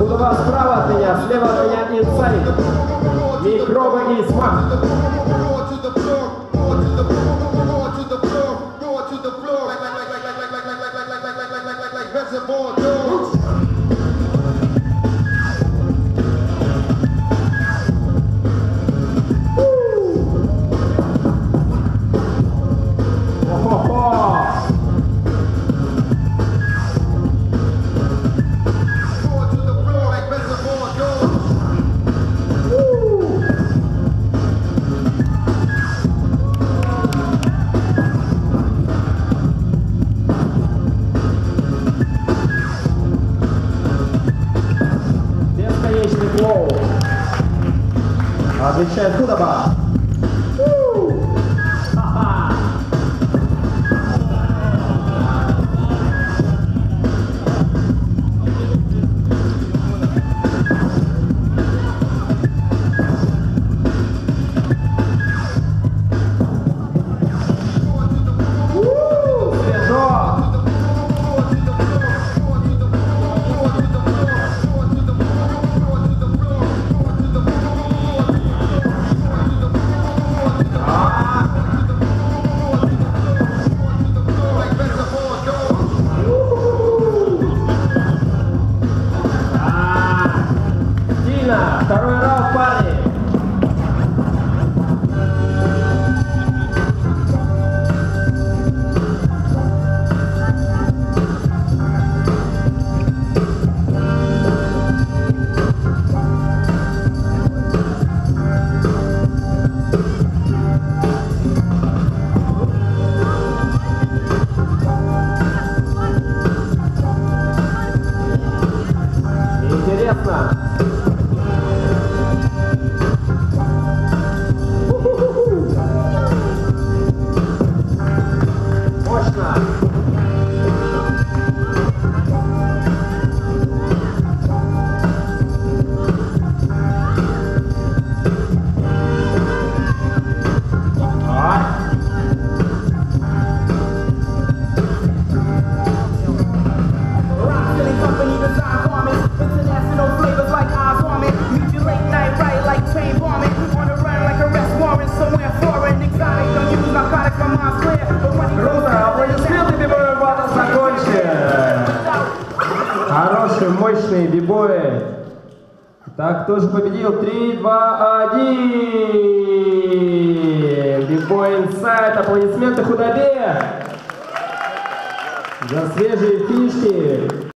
Худоба справа от меня, слева от меня Inside, Микробы и Смак. Отвечает Hudoba. Мощные бибои. Так, кто же победил? 3, 2, 1. Бибой Inside. Аплодисменты Худобе за свежие фишки.